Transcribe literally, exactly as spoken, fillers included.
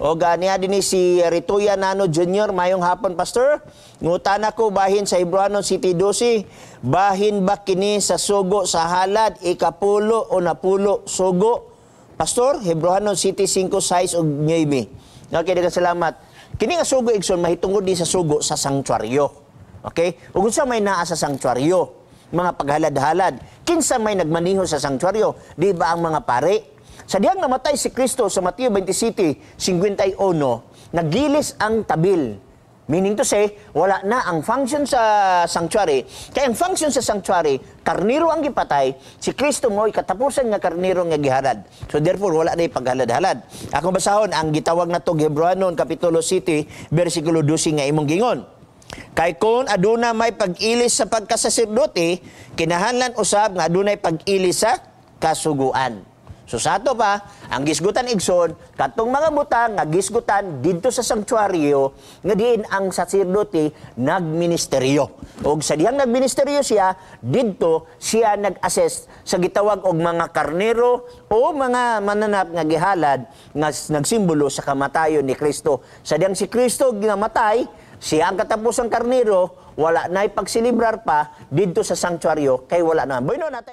O ganiha din si Rituya Nano Junior mayong hapon, Pastor. Ngutan ako bahin sa Hebruhano City twelve, bahin ba kini sa sugo sa halad ikapulo o napulo sugo? Pastor, Hebruhano City five, six o nine. Okay, daghang salamat. Kini nga sugo, Ikson, mahitungod din sa sugo sa sanctuaryo. Okay? Ug unsa may naa sa sanctuaryo? Mga paghalad-halad. Kinsa may nagmaniho sa sanctuaryo? Di ba ang mga pare? Sa diyang namatay si Kristo sa Mateo twenty-seven, fifty-one, nagilis ang tabil. Meaning to say, wala na ang function sa sanctuary. Kaya ang function sa sanctuary, karniro ang gipatay, si Kristo mo'y katapusan nga karniro nga giharad. So therefore, wala na ipaghalad-halad. Akong basahon, ang gitawag na to Hebruhanon, Kapitulo City, versikulo twelve nga imong gingon. Kay kung aduna may pag-ilis sa pagkasaserdote, kinahanglan usab nga adunay pag-ilis sa kasuguan. So sa ato pa, ang gisgutan igsoon, katong mga butang nga gisgutan dito sa sanctuaryo, nga diin ang saserdote nagministeryo. Og sa dihang nagministeryo siya, dito siya nag-assess sa gitawag og mga karnero o mga mananap nga gihalad nga nagsimbolo sa kamatayon ni Kristo. Sa dihang si Kristo ginamatay, siya ang katapusang karnero, wala na ipagsilibrar pa dito sa sanctuaryo, kay wala na. Boy no, natay.